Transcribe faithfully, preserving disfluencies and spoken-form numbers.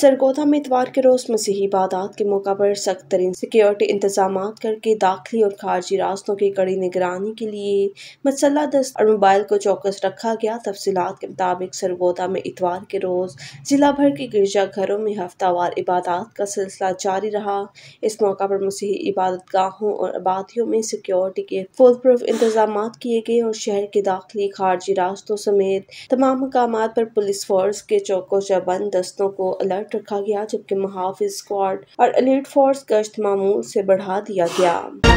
सरगोधा में इतवार के रोज मसीही इबादात के मौका पर सख्त तरीन सिक्योरिटी इंतजाम करके दाखिली और खारजी रास्तों की कड़ी निगरानी के लिए मसल्ला दस्त और मोबाइल को चौकस रखा गया। तफसीलात के मुताबिक सरगोधा में इतवार के रोज जिला भर के गिरजा घरों में हफ्तावार इबादात का सिलसिला जारी रहा। इस मौका पर मसीही इबादत गाहों और आबादियों में सिक्योरिटी के फुल प्रूफ इंतजाम किए गए और शहर के दाखिली खारजी रास्तों समेत तमाम मकाम पर पुलिस फोर्स के चौको चौबंद दस्तों को अलर्ट रखा गया, जबकि मुहाफिज स्क्वाड और एलीट फोर्स गश्त मामूल से बढ़ा दिया गया।